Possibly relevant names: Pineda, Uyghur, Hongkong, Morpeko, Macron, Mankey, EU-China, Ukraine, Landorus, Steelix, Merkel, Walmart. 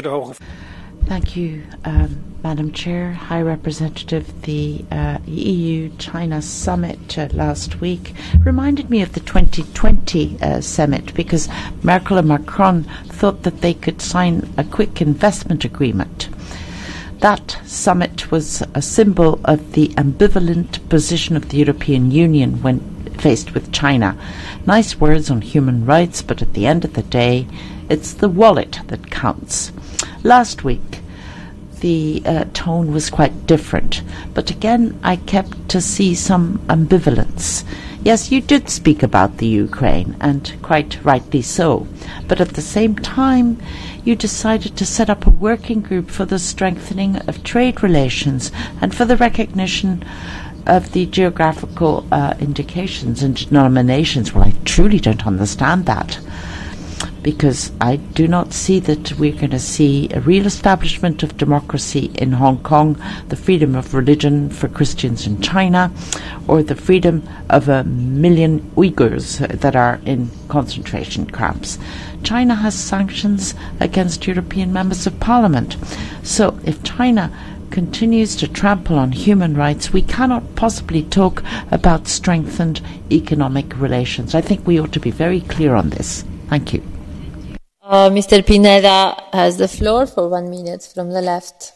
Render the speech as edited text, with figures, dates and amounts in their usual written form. Thank you, Madam Chair. High Representative, the EU-China summit last week reminded me of the 2020 summit, because Merkel and Macron thought that they could sign a quick investment agreement. That summit was a symbol of the ambivalent position of the European Union when faced with China. Nice words on human rights, but at the end of the day, it's the wallet that counts. Last week, the tone was quite different, but again, I kept to see some ambivalence. Yes, you did speak about the Ukraine, and quite rightly so, but at the same time, you decided to set up a working group for the strengthening of trade relations and for the recognition of the geographical indications and denominations. Well, I truly don't understand that, because I do not see that we're going to see a real establishment of democracy in Hong Kong, the freedom of religion for Christians in China, or the freedom of a million Uyghurs that are in concentration camps. China has sanctions against European members of parliament. So if China continues to trample on human rights, we cannot possibly talk about strengthened economic relations. I think we ought to be very clear on this. Thank you. Mr. Pineda has the floor for 1 minute from the left.